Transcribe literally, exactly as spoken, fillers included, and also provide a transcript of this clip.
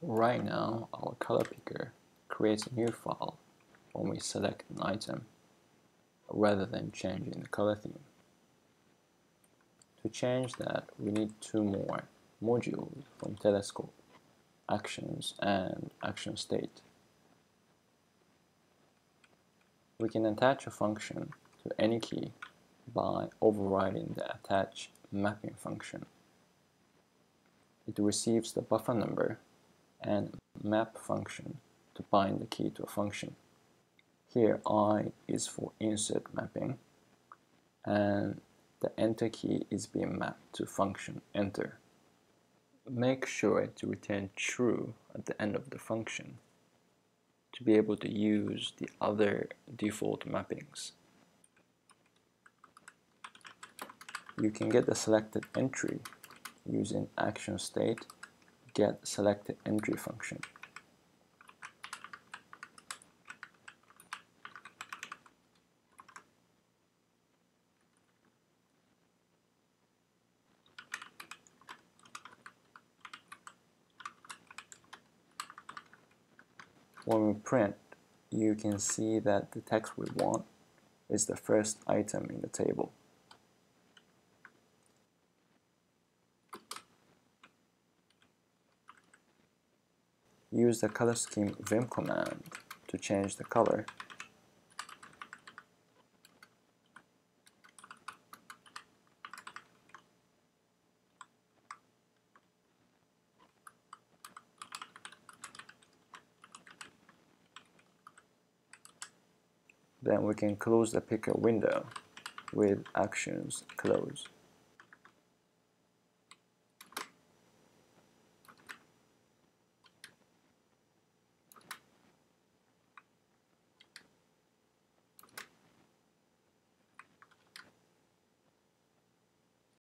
Right now, our color picker creates a new file when we select an item, rather than changing the color theme. To change that, we need two more modules from Telescope, actions and action state. We can attach a function to any key by overriding the attach mapping function. It receives the buffer number and map function to bind the key to a function. Here I is for insert mapping, and the enter key is being mapped to function enter. Make sure to return true at the end of the function to be able to use the other default mappings. You can get the selected entry using action state get selected entry function. When we print, you can see that the text we want is the first item in the table. Use the color scheme vim command to change the color. Then we can close the picker window with actions close.